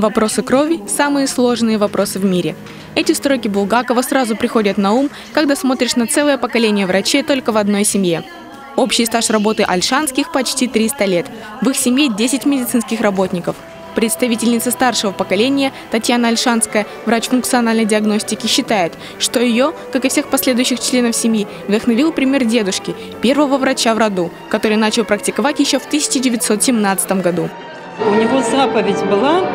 Вопросы крови – самые сложные вопросы в мире. Эти строки Булгакова сразу приходят на ум, когда смотришь на целое поколение врачей только в одной семье. Общий стаж работы Ольшанских – почти 300 лет. В их семье 10 медицинских работников. Представительница старшего поколения Татьяна Ольшанская, врач функциональной диагностики, считает, что ее, как и всех последующих членов семьи, вдохновил пример дедушки, первого врача в роду, который начал практиковать еще в 1917 году. У него заповедь была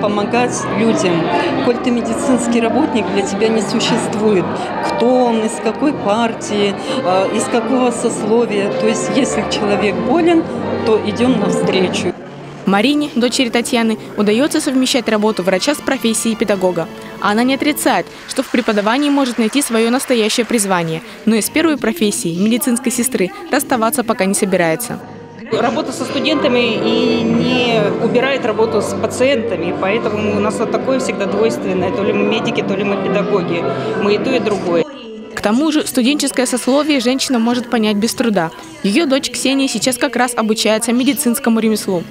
помогать людям. Коль ты медицинский работник, для тебя не существует, кто он, из какой партии, из какого сословия. То есть, если человек болен, то идем навстречу. Марине, дочери Татьяны, удается совмещать работу врача с профессией педагога. Она не отрицает, что в преподавании может найти свое настоящее призвание, но и с первой профессией, медицинской сестры, расставаться пока не собирается. Работа со студентами и не убирает работу с пациентами, поэтому у нас вот такое всегда двойственное, то ли мы медики, то ли мы педагоги, мы и то, и другое. К тому же студенческое сословие женщина может понять без труда. Ее дочь Ксения сейчас как раз обучается медицинскому ремеслу.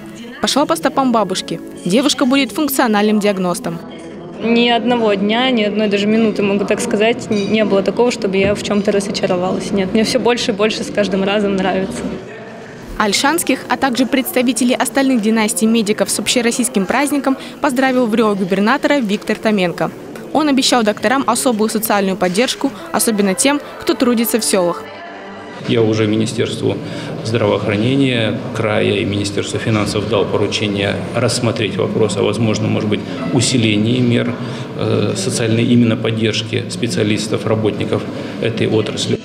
Пошла по стопам бабушки. Девушка будет функциональным диагностом. Ни одного дня, ни одной даже минуты, могу так сказать, не было такого, чтобы я в чем-то разочаровалась. Нет, мне все больше и больше с каждым разом нравится. Ольшанских, а также представителей остальных династий медиков с общероссийским праздником поздравил врио губернатора Виктор Томенко. Он обещал докторам особую социальную поддержку, особенно тем, кто трудится в селах. Я уже Министерству здравоохранения края и Министерству финансов дал поручение рассмотреть вопрос о возможном, может быть, усилении мер социальной именно поддержки специалистов, работников этой отрасли.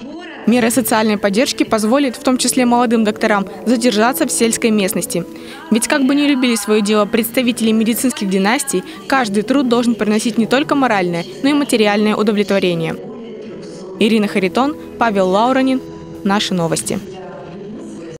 Меры социальной поддержки позволят, в том числе молодым докторам, задержаться в сельской местности. Ведь как бы ни любили свое дело представители медицинских династий, каждый труд должен приносить не только моральное, но и материальное удовлетворение. Ирина Харитон, Павел Лауронин. Наши новости.